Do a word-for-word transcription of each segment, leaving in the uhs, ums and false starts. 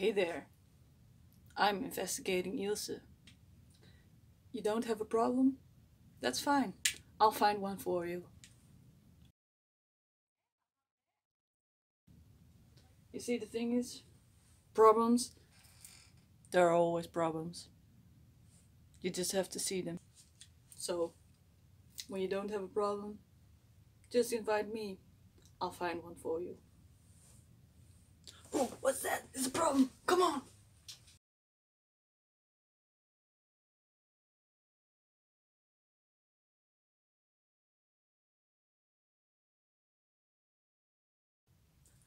Hey there, I'm investigating Ilse. You don't have a problem? That's fine, I'll find one for you. You see, the thing is, problems, there are always problems. You just have to see them. So, when you don't have a problem, just invite me, I'll find one for you. Oh, what's that? It's a problem. Come on.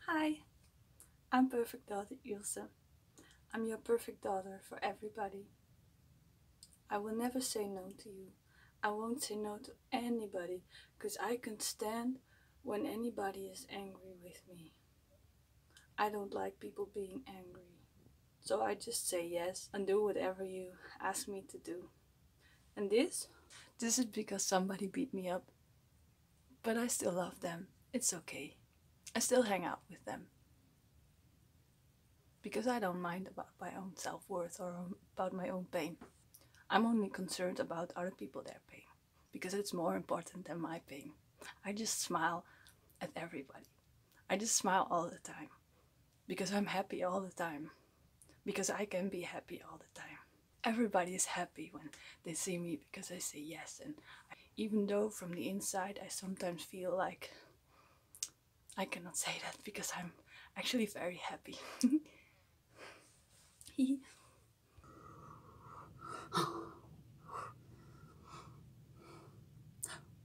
Hi, I'm perfect daughter Ilse. I'm your perfect daughter for everybody. I will never say no to you. I won't say no to anybody, because I can stand when anybody is angry with me. I don't like people being angry, so I just say yes and do whatever you ask me to do. And this? This is because somebody beat me up, but I still love them. It's okay. I still hang out with them, because I don't mind about my own self-worth or about my own pain. I'm only concerned about other people, their pain, because it's more important than my pain. I just smile at everybody. I just smile all the time, because I'm happy all the time, because I can be happy all the time. Everybody is happy when they see me because I say yes, and I, even though from the inside I sometimes feel like I cannot say that because I'm actually very happy.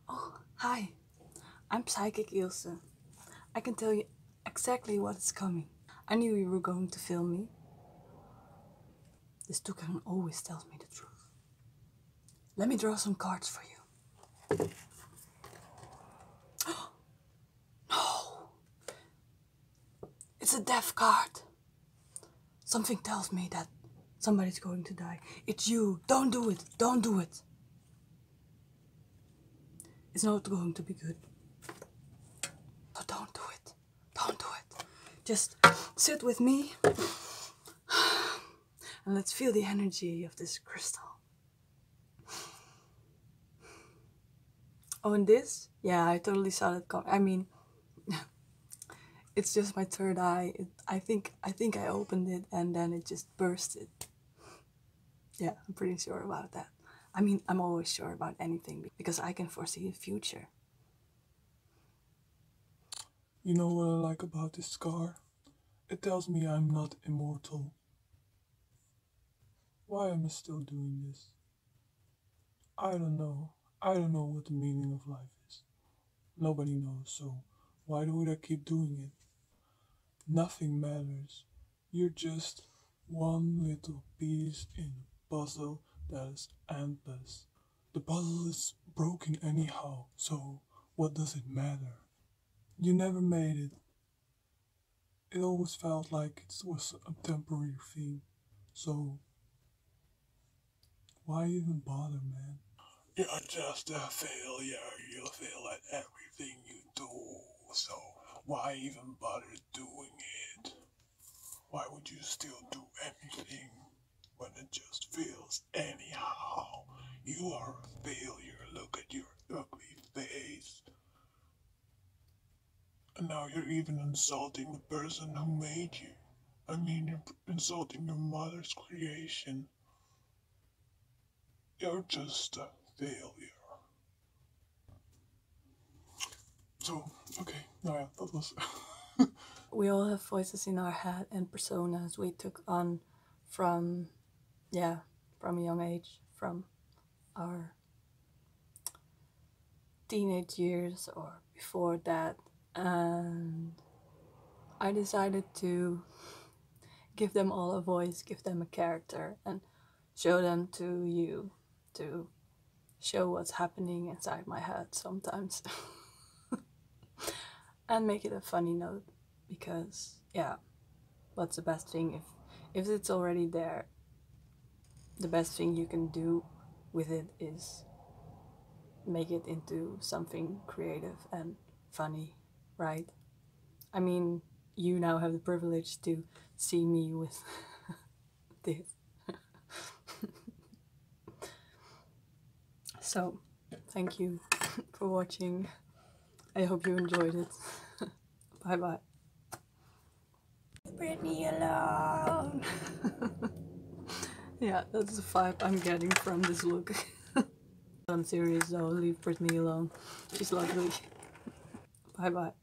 Oh, hi, I'm Psychic Ilse. I can tell you exactly what is coming. I knew you were going to film me. This toucan always tells me the truth. Let me draw some cards for you. No! It's a death card. Something tells me that somebody's going to die. It's you. Don't do it. Don't do it. It's not going to be good. So don't do it. Don't do it. Just sit with me and let's feel the energy of this crystal. Oh, and this? Yeah, I totally saw that coming. I mean, it's just my third eye. It, I think I think I opened it and then it just bursted. Yeah, I'm pretty sure about that. I mean, I'm always sure about anything because I can foresee the future. You know what I like about this scar? It tells me I'm not immortal. Why am I still doing this? I don't know. I don't know what the meaning of life is. Nobody knows, so why do I keep doing it? Nothing matters. You're just one little piece in a puzzle that is endless. The puzzle is broken anyhow, so what does it matter? You never made it. It always felt like it was a temporary thing. So, why even bother, man? You're just a failure. You fail at everything you do. So, why even bother doing it? Why would you still do anything when it just fails anyhow? You are a failure. Look at your ugly face. And now you're even insulting the person who made you. I mean, you're insulting your mother's creation. You're just a failure. So, okay, no, yeah, that was... We all have voices in our head and personas we took on from, yeah, from a young age, from our teenage years or before that. And I decided to give them all a voice, give them a character, and show them to you, to show what's happening inside my head sometimes. And make it a funny note, because, yeah, what's the best thing if, if it's already there? The best thing you can do with it is make it into something creative and funny. Right? I mean, you now have the privilege to see me with this. So, thank you for watching. I hope you enjoyed it. Bye bye. Leave me alone. Yeah, that's the vibe I'm getting from this look. I'm serious though, leave Britney alone. She's lovely. Bye bye.